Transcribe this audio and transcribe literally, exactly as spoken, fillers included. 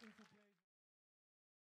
Thank you all.